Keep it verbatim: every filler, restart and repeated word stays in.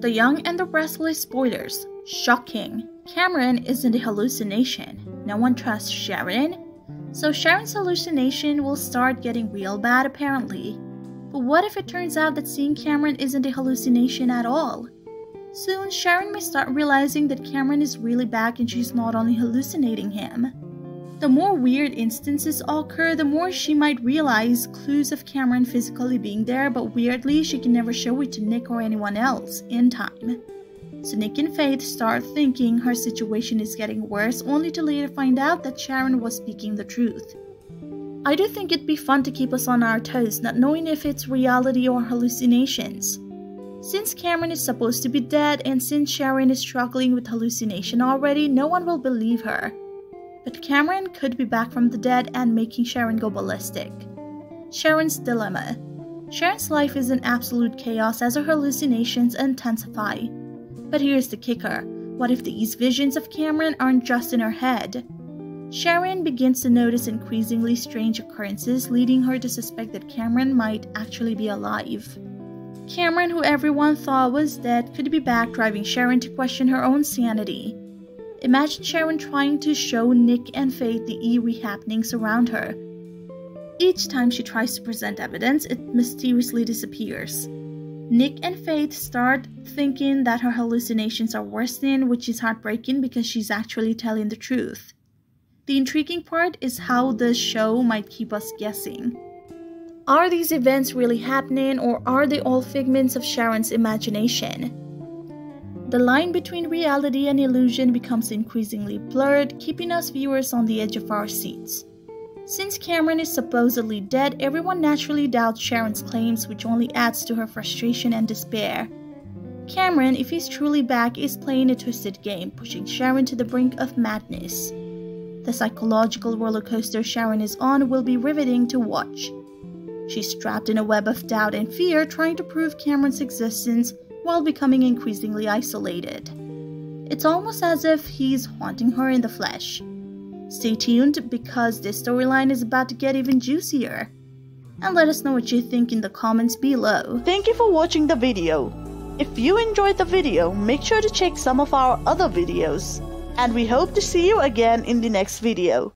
The Young and the Restless spoilers. Shocking. Cameron is in the hallucination. No one trusts Sharon. So Sharon's hallucination will start getting real bad apparently. But what if it turns out that seeing Cameron isn't a hallucination at all? Soon, Sharon may start realizing that Cameron is really back and she's not only hallucinating him. The more weird instances occur, the more she might realize clues of Cameron physically being there, but weirdly, she can never show it to Nick or anyone else in time. So Nick and Faith start thinking her situation is getting worse, only to later find out that Sharon was speaking the truth. I do think it'd be fun to keep us on our toes, not knowing if it's reality or hallucinations. Since Cameron is supposed to be dead, and since Sharon is struggling with hallucination already, no one will believe her. But Cameron could be back from the dead and making Sharon go ballistic. Sharon's dilemma. Sharon's life is in absolute chaos as her hallucinations intensify. But here's the kicker. What if these visions of Cameron aren't just in her head? Sharon begins to notice increasingly strange occurrences, leading her to suspect that Cameron might actually be alive. Cameron, who everyone thought was dead, could be back, driving Sharon to question her own sanity. Imagine Sharon trying to show Nick and Faith the eerie happenings around her. Each time she tries to present evidence, it mysteriously disappears. Nick and Faith start thinking that her hallucinations are worsening, which is heartbreaking because she's actually telling the truth. The intriguing part is how the show might keep us guessing. Are these events really happening, or are they all figments of Sharon's imagination? The line between reality and illusion becomes increasingly blurred, keeping us viewers on the edge of our seats. Since Cameron is supposedly dead, everyone naturally doubts Sharon's claims, which only adds to her frustration and despair. Cameron, if he's truly back, is playing a twisted game, pushing Sharon to the brink of madness. The psychological roller coaster Sharon is on will be riveting to watch. She's trapped in a web of doubt and fear, trying to prove Cameron's existence while becoming increasingly isolated. It's almost as if he's haunting her in the flesh. Stay tuned, because this storyline is about to get even juicier. And let us know what you think in the comments below. Thank you for watching the video. If you enjoyed the video, make sure to check some of our other videos. And we hope to see you again in the next video.